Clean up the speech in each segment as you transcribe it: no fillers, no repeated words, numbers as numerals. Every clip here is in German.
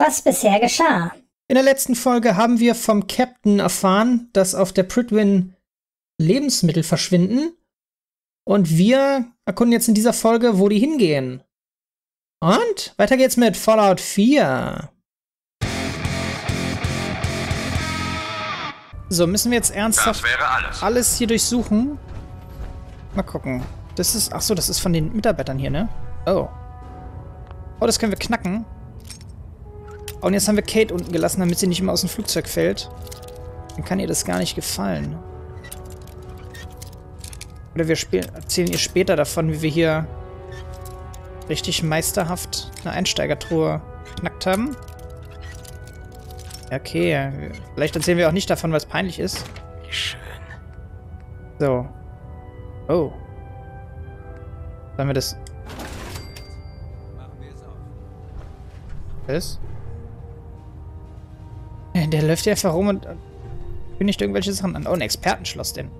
Was bisher geschah? In der letzten Folge haben wir vom Captain erfahren, dass auf der Prydwen Lebensmittel verschwinden. Und wir erkunden jetzt in dieser Folge, wo die hingehen. Und weiter geht's mit Fallout 4. So, müssen wir jetzt ernsthaft alles hier durchsuchen? Mal gucken. Das ist, ach so, das ist von den Mitarbeitern hier, ne? Oh. Oh, das können wir knacken. Und jetzt haben wir Kate unten gelassen, damit sie nicht immer aus dem Flugzeug fällt. Dann kann ihr das gar nicht gefallen. Oder wir erzählen ihr später davon, wie wir hier richtig meisterhaft eine Einsteigertruhe geknackt haben. Okay, vielleicht erzählen wir auch nicht davon, weil es peinlich ist. Wie schön. So. Oh. Sollen wir das... Was? Der läuft ja einfach rum und kündigt irgendwelche Sachen an. Oh, ein Expertenschloss denn.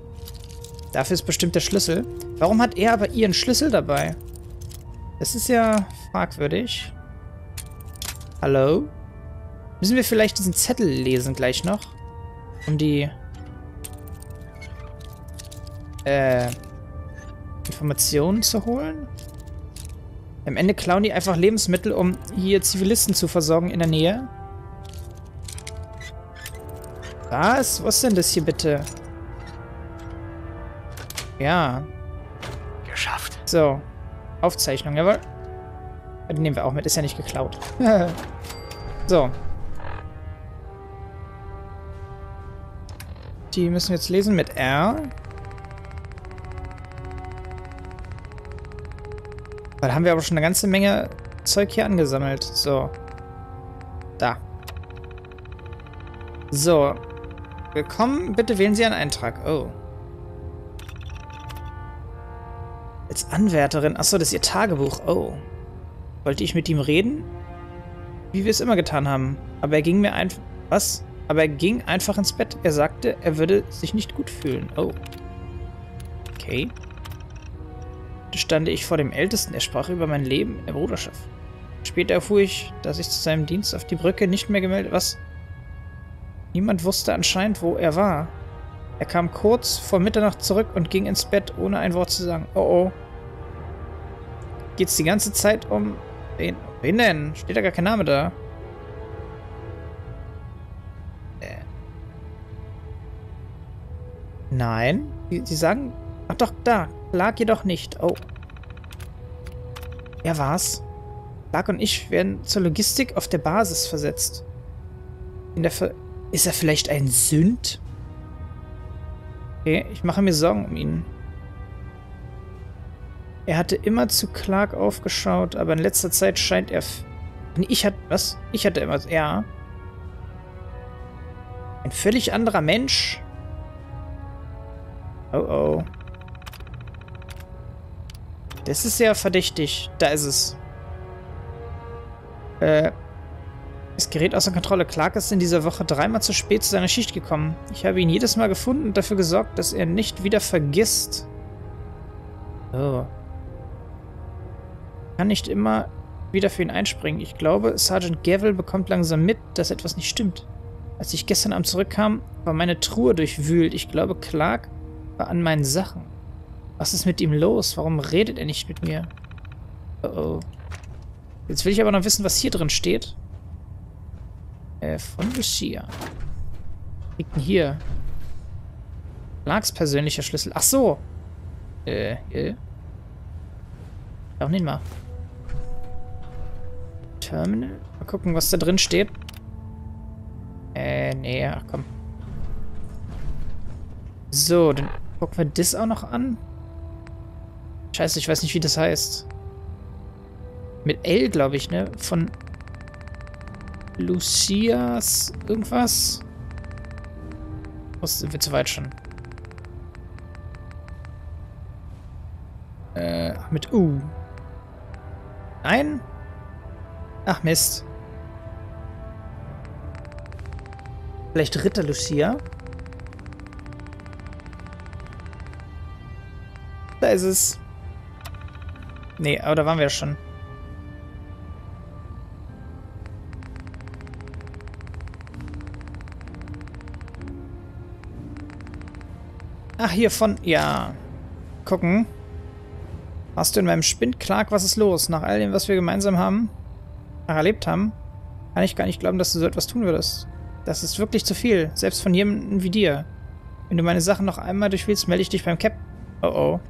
Dafür ist bestimmt der Schlüssel. Warum hat er aber ihren Schlüssel dabei? Das ist ja fragwürdig. Hallo? Müssen wir vielleicht diesen Zettel lesen gleich noch? Um die... Informationen zu holen? Am Ende klauen die einfach Lebensmittel, um hier Zivilisten zu versorgen in der Nähe. Was? Was ist denn das hier bitte? Ja. Geschafft. So. Aufzeichnung, jawohl. Die nehmen wir auch mit, ist ja nicht geklaut. So. Die müssen wir jetzt lesen mit R. Da haben wir aber schon eine ganze Menge Zeug hier angesammelt. So. Da. So. Willkommen, bitte wählen Sie einen Eintrag. Oh. Als Anwärterin. Achso, das ist ihr Tagebuch. Oh. Wollte ich mit ihm reden? Wie wir es immer getan haben. Aber er ging mir einfach... Was? Aber er ging einfach ins Bett. Er sagte, er würde sich nicht gut fühlen. Oh. Okay. Stande ich vor dem Ältesten, er sprach über mein Leben in der Bruderschaft. Später erfuhr ich, dass ich zu seinem Dienst auf die Brücke nicht mehr gemeldet... Was? Niemand wusste anscheinend, wo er war. Er kam kurz vor Mitternacht zurück und ging ins Bett, ohne ein Wort zu sagen. Oh oh. Geht's die ganze Zeit um... Wen denn? Steht da gar kein Name da. Nein? Sie sagen... Ach doch, da. Clark jedoch nicht. Oh. Er war's. Clark und ich werden zur Logistik auf der Basis versetzt. Ist er vielleicht ein Sünd? Okay, ich mache mir Sorgen um ihn. Er hatte immer zu Clark aufgeschaut, aber in letzter Zeit scheint er... Was? Ich hatte immer... Ja. Ein völlig anderer Mensch? Oh oh. Das ist ja verdächtig. Da ist es. Es gerät außer Kontrolle. Clark ist in dieser Woche 3-mal zu spät zu seiner Schicht gekommen. Ich habe ihn jedes Mal gefunden und dafür gesorgt, dass er nicht wieder vergisst. Oh. Ich kann nicht immer wieder für ihn einspringen. Ich glaube, Sergeant Gavel bekommt langsam mit, dass etwas nicht stimmt. Als ich gestern Abend zurückkam, war meine Truhe durchwühlt. Ich glaube, Clark war an meinen Sachen. Was ist mit ihm los? Warum redet er nicht mit mir? Oh oh. Jetzt will ich aber noch wissen, was hier drin steht. Von Lucia. Was liegt denn hier? Clarks persönlicher Schlüssel. Ach so. Auch nicht mal. Terminal? Mal gucken, was da drin steht. Nee, ach komm. So, dann gucken wir das auch noch an. Scheiße, ich weiß nicht, wie das heißt. Mit L, glaube ich, ne? Von Lucias irgendwas? Oh, sind wir zu weit schon? Mit U. Nein? Ach, Mist. Vielleicht Ritter Lucia? Da ist es. Nee, aber da waren wir schon. Ach, hier von... Ja. Gucken. Hast du in meinem Spind, Clark? Was ist los? Nach all dem, was wir gemeinsam haben, erlebt haben, kann ich gar nicht glauben, dass du so etwas tun würdest. Das ist wirklich zu viel. Selbst von jemandem wie dir. Wenn du meine Sachen noch einmal durchwühlst, melde ich dich beim Cap... Oh, oh.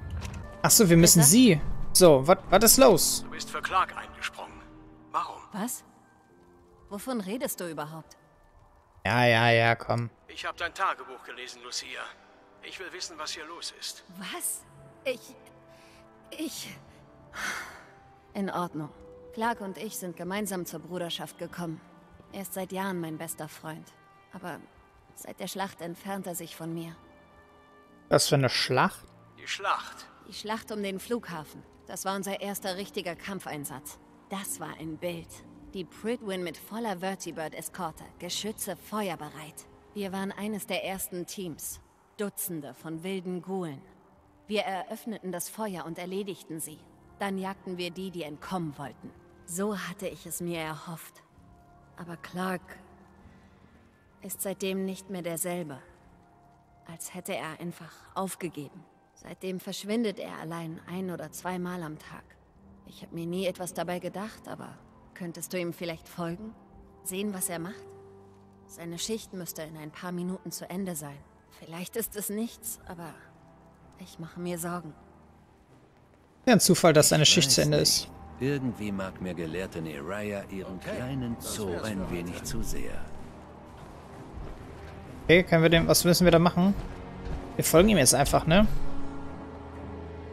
Achso, wir müssen sie... So, was ist los? Du bist für Clark eingesprungen. Warum? Was? Wovon redest du überhaupt? Ja, komm. Ich habe dein Tagebuch gelesen, Lucia. Ich will wissen, was hier los ist. Was? Ich... In Ordnung. Clark und ich sind gemeinsam zur Bruderschaft gekommen. Er ist seit Jahren mein bester Freund. Aber seit der Schlacht entfernt er sich von mir. Was für eine Schlacht? Die Schlacht. Die Schlacht um den Flughafen. Das war unser erster richtiger Kampfeinsatz. Das war ein Bild. Die Prydwen mit voller Vertibird-Eskorte, Geschütze feuerbereit. Wir waren eines der ersten Teams. Dutzende von wilden Ghoulen. Wir eröffneten das Feuer und erledigten sie. Dann jagten wir die, die entkommen wollten. So hatte ich es mir erhofft. Aber Clark ist seitdem nicht mehr derselbe. Als hätte er einfach aufgegeben. Seitdem verschwindet er allein ein- oder zweimal am Tag. Ich habe mir nie etwas dabei gedacht, aber könntest du ihm vielleicht folgen? Sehen, was er macht? Seine Schicht müsste in ein paar Minuten zu Ende sein. Vielleicht ist es nichts, aber ich mache mir Sorgen. Ja, ein Zufall, dass seine Schicht zu Ende ist. Irgendwie mag mir Gelehrte Neraya ihren kleinen Zoo ein wenig zu sehr. Okay, können wir dem... Was müssen wir da machen? Wir folgen ihm jetzt einfach, ne?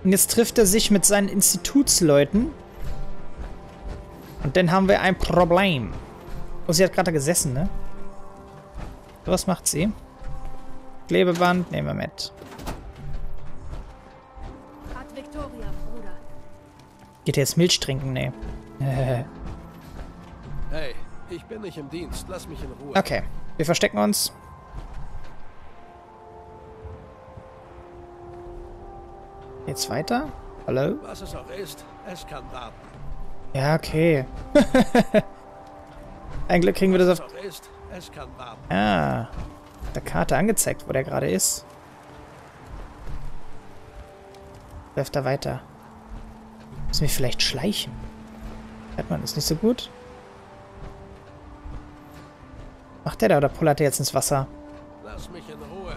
Und jetzt trifft er sich mit seinen Institutsleuten. Und dann haben wir ein Problem. Oh, sie hat gerade gesessen, ne? So, was macht sie? Klebeband nehmen wir mit. Geht er jetzt Milch trinken? Nee. Hey, ich bin nicht im Dienst. Lass mich in Ruhe. Okay, wir verstecken uns. Jetzt weiter? Hallo? Was es auch ist, es kann warten. Ja, okay. Ein Glück kriegen wir das auf der Karte angezeigt, wo der gerade ist. Läuft da weiter. Müssen wir vielleicht schleichen? Hört man, ist nicht so gut. Macht der da oder pullert der jetzt ins Wasser? Lass mich in Ruhe.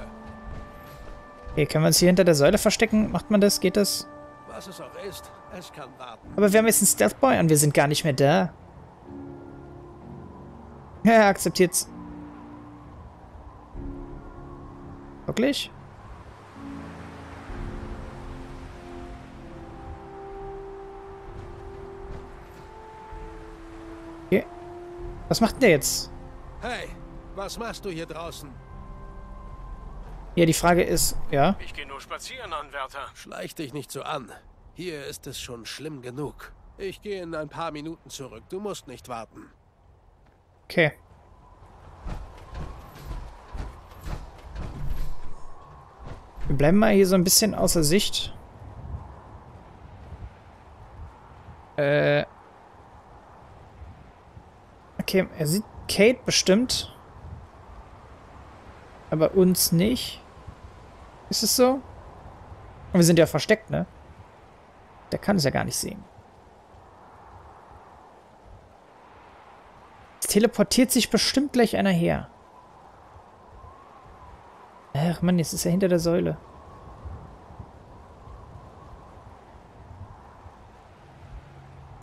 Okay, können wir uns hier hinter der Säule verstecken? Macht man das? Geht das? Was es auch ist, es kann warten. Aber wir haben jetzt einen Stealth-Boy und wir sind gar nicht mehr da. Ja, akzeptiert's. Wirklich? Okay. Was macht denn der jetzt? Hey, was machst du hier draußen? Ja, die Frage ist, ja? Ich gehe nur spazieren, Anwärter. Schleich dich nicht so an. Hier ist es schon schlimm genug. Ich gehe in ein paar Minuten zurück. Du musst nicht warten. Okay. Wir bleiben mal hier so ein bisschen außer Sicht. Okay, er sieht Kate bestimmt. Aber uns nicht. Ist es so? Wir sind ja versteckt, ne? Der kann es ja gar nicht sehen. Es teleportiert sich bestimmt gleich einer her. Ach Mann, jetzt ist er hinter der Säule.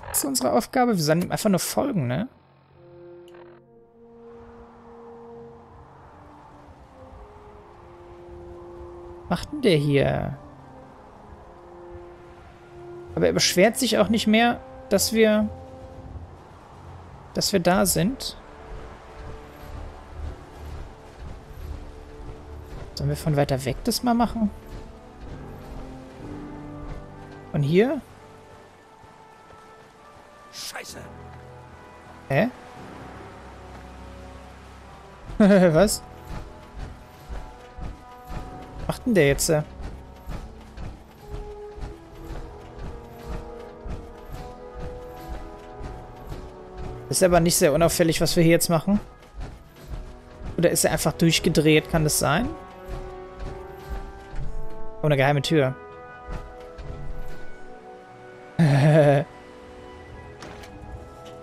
Das ist unsere Aufgabe. Wir sollen ihm einfach nur folgen, ne? Was macht denn der hier? Aber er beschwert sich auch nicht mehr, dass wir... dass wir da sind. Sollen wir von weiter weg das mal machen? Von hier? Scheiße! Hä? Was? Was macht denn der jetzt? Ist aber nicht sehr unauffällig, was wir hier jetzt machen. Oder ist er einfach durchgedreht? Kann das sein? Oh, eine geheime Tür.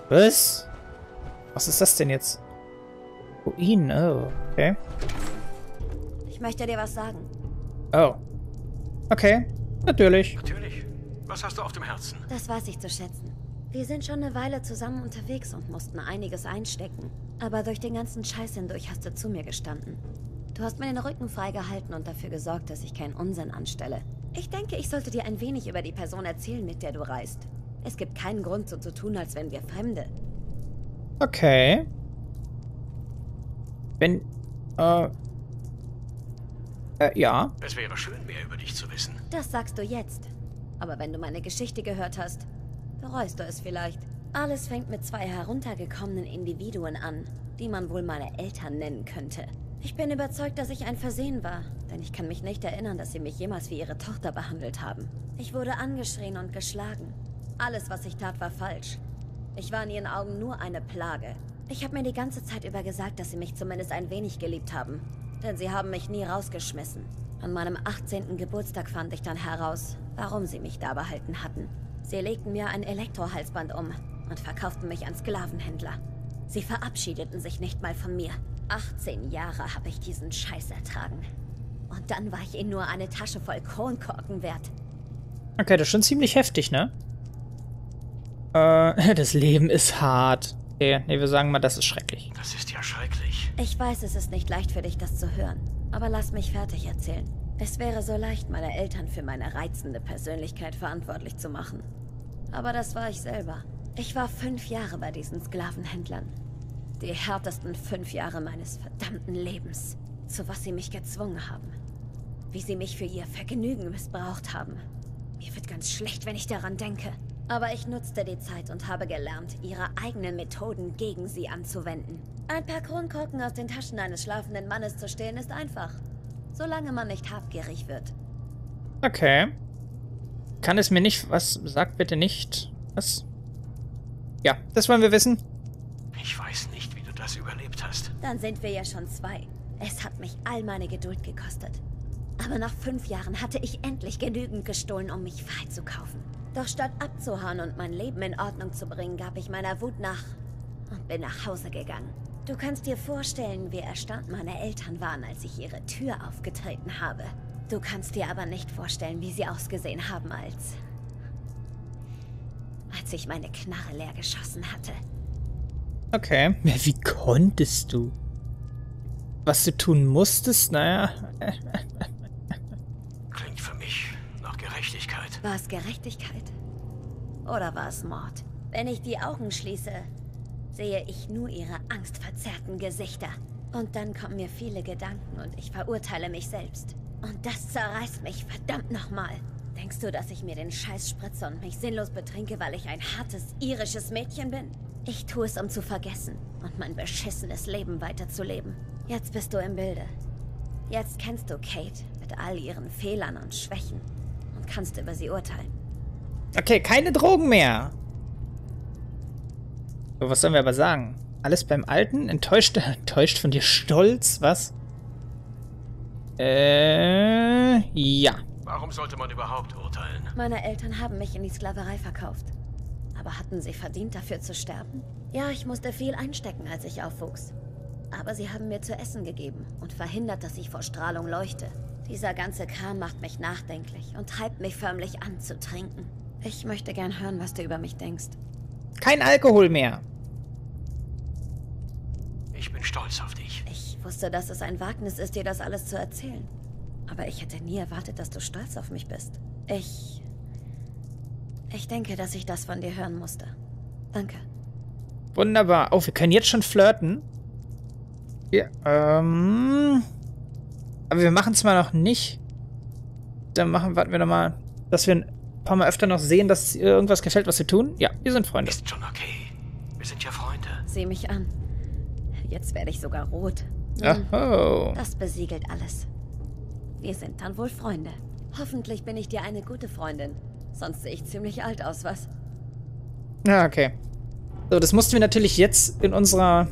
Was? Was ist das denn jetzt? Ruinen, oh, okay. Ich möchte dir was sagen. Oh. Okay, natürlich. Natürlich. Was hast du auf dem Herzen? Das weiß ich zu schätzen. Wir sind schon eine Weile zusammen unterwegs und mussten einiges einstecken. Aber durch den ganzen Scheiß hindurch hast du zu mir gestanden. Du hast mir den Rücken freigehalten und dafür gesorgt, dass ich keinen Unsinn anstelle. Ich denke, ich sollte dir ein wenig über die Person erzählen, mit der du reist. Es gibt keinen Grund, so zu tun, als wären wir Fremde. Okay. Wenn... ja. Es wäre schön, mehr über dich zu wissen. Das sagst du jetzt. Aber wenn du meine Geschichte gehört hast, bereust du es vielleicht. Alles fängt mit zwei heruntergekommenen Individuen an, die man wohl meine Eltern nennen könnte. Ich bin überzeugt, dass ich ein Versehen war, denn ich kann mich nicht erinnern, dass sie mich jemals wie ihre Tochter behandelt haben. Ich wurde angeschrien und geschlagen. Alles, was ich tat, war falsch. Ich war in ihren Augen nur eine Plage. Ich habe mir die ganze Zeit über gesagt, dass sie mich zumindest ein wenig geliebt haben. Denn sie haben mich nie rausgeschmissen. An meinem 18. Geburtstag fand ich dann heraus, warum sie mich da behalten hatten. Sie legten mir ein Elektro-Halsband um und verkauften mich an Sklavenhändler. Sie verabschiedeten sich nicht mal von mir. 18 Jahre habe ich diesen Scheiß ertragen. Und dann war ich ihnen nur eine Tasche voll Kronkorken wert. Okay, das ist schon ziemlich heftig, ne? Das Leben ist hart. Okay, nee, wir sagen mal, das ist schrecklich. Das ist ja schrecklich. Ich weiß, es ist nicht leicht für dich, das zu hören. Aber lass mich fertig erzählen. Es wäre so leicht, meine Eltern für meine reizende Persönlichkeit verantwortlich zu machen. Aber das war ich selber. Ich war 5 Jahre bei diesen Sklavenhändlern. Die härtesten 5 Jahre meines verdammten Lebens. Zu was sie mich gezwungen haben. Wie sie mich für ihr Vergnügen missbraucht haben. Mir wird ganz schlecht, wenn ich daran denke. Aber ich nutzte die Zeit und habe gelernt, ihre eigenen Methoden gegen sie anzuwenden. Ein paar Kronkorken aus den Taschen eines schlafenden Mannes zu stehlen, ist einfach. Solange man nicht habgierig wird. Okay. Kann es mir nicht... Was? Sagt bitte nicht... Was? Ja, das wollen wir wissen. Ich weiß nicht, wie du das überlebt hast. Dann sind wir ja schon zwei. Es hat mich all meine Geduld gekostet. Aber nach 5 Jahren hatte ich endlich genügend gestohlen, um mich freizukaufen. Doch statt abzuhauen und mein Leben in Ordnung zu bringen, gab ich meiner Wut nach und bin nach Hause gegangen. Du kannst dir vorstellen, wie erstaunt meine Eltern waren, als ich ihre Tür aufgetreten habe. Du kannst dir aber nicht vorstellen, wie sie ausgesehen haben, als ich meine Knarre leer geschossen hatte. Okay. Wie konntest du? Was du tun musstest? Naja. Klingt für mich nach Gerechtigkeit. War es Gerechtigkeit? Oder war es Mord? Wenn ich die Augen schließe, sehe ich nur ihre angstverzerrten Gesichter. Und dann kommen mir viele Gedanken und ich verurteile mich selbst. Und das zerreißt mich verdammt nochmal. Denkst du, dass ich mir den Scheiß spritze und mich sinnlos betrinke, weil ich ein hartes, irisches Mädchen bin? Ich tue es, um zu vergessen und mein beschissenes Leben weiterzuleben. Jetzt bist du im Bilde. Jetzt kennst du Kate mit all ihren Fehlern und Schwächen und kannst über sie urteilen. Okay, keine Drogen mehr. So, was sollen wir aber sagen? Alles beim Alten? Enttäuscht von dir? Stolz? Was? Ja. Warum sollte man überhaupt urteilen? Meine Eltern haben mich in die Sklaverei verkauft. Aber hatten sie verdient, dafür zu sterben? Ja, ich musste viel einstecken, als ich aufwuchs. Aber sie haben mir zu essen gegeben und verhindert, dass ich vor Strahlung leuchte. Dieser ganze Kram macht mich nachdenklich und treibt mich förmlich an zu trinken. Ich möchte gern hören, was du über mich denkst. Kein Alkohol mehr. Ich bin stolz auf dich. Ich wusste, dass es ein Wagnis ist, dir das alles zu erzählen. Aber ich hätte nie erwartet, dass du stolz auf mich bist. Ich denke, dass ich das von dir hören musste. Danke. Wunderbar. Oh, wir können jetzt schon flirten. Ja, aber wir machen es mal noch nicht. Dann warten wir nochmal, dass wir ein paar Mal öfter noch sehen, dass irgendwas gefällt, was wir tun. Ja, wir sind Freunde. Ist schon okay. Wir sind ja Freunde. Sieh mich an. Jetzt werde ich sogar rot. Oho. Das besiegelt alles. Wir sind dann wohl Freunde. Hoffentlich bin ich dir eine gute Freundin. Sonst sehe ich ziemlich alt aus, was? Ja, okay. So, das mussten wir natürlich jetzt in unserer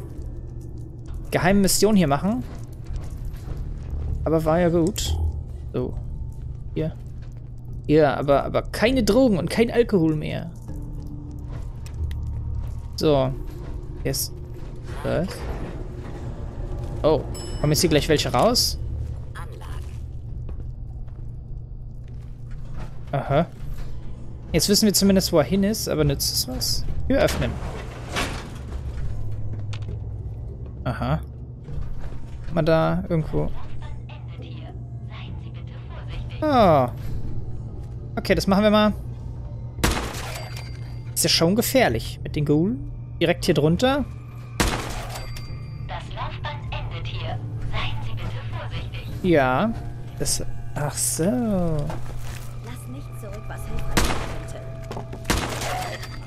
geheimen Mission hier machen. Aber war ja gut. So. hier. Ja, aber keine Drogen und kein Alkohol mehr. So. Jetzt. Was? Oh. Kommen jetzt hier gleich welche raus? Aha. Jetzt wissen wir zumindest, wo er hin ist, aber nützt es was? Tür öffnen. Aha. Mal da irgendwo. Oh. Okay, das machen wir mal. Ist ja schon gefährlich mit den Ghul. Direkt hier drunter. Das Laufband endet hier. Seien Sie bitte vorsichtig. Ja. Das. Ach so. Lass nicht zurück, was hilfreich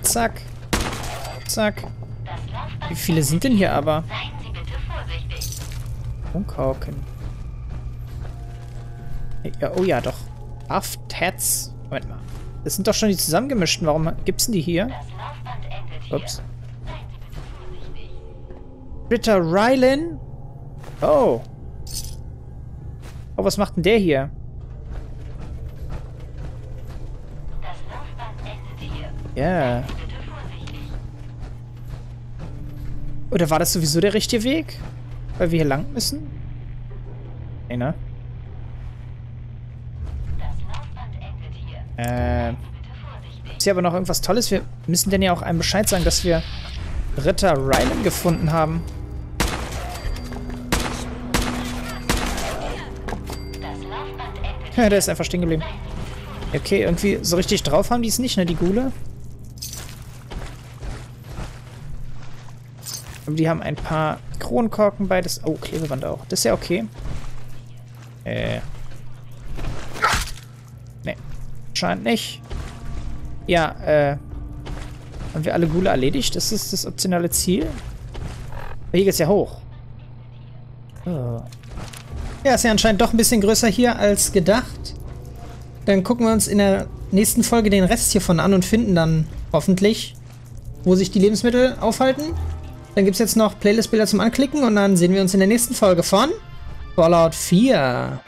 ist. Zack. Zack. Wie viele sind denn hier aber? Seien Sie bitte vorsichtig. Kronkorken. Ja, oh ja, doch. Aftats. Moment mal. Das sind doch schon die zusammengemischten. Warum gibt's denn die hier? Ups. Ritter Rylan? Oh. Oh, was macht denn der hier? Ja. Yeah. Oder war das sowieso der richtige Weg? Weil wir hier lang müssen? Nee, ne? Ist hier aber noch irgendwas Tolles? Wir müssen denn ja auch einem Bescheid sagen, dass wir Ritter Rylan gefunden haben. Ja, der ist einfach stehen geblieben. Okay, irgendwie so richtig drauf haben die es nicht, ne, die Ghule? Aber die haben ein paar Kronkorken bei. Das, oh, Klebeband auch. Das ist ja okay. Nee, scheint nicht. Ja, haben wir alle Ghule erledigt? Das ist das optionale Ziel. Hier geht's ja hoch. Oh. Ja, ist ja anscheinend doch ein bisschen größer hier als gedacht. Dann gucken wir uns in der nächsten Folge den Rest hiervon an und finden dann hoffentlich, wo sich die Lebensmittel aufhalten. Dann gibt's jetzt noch Playlist-Bilder zum Anklicken und dann sehen wir uns in der nächsten Folge von Fallout 4.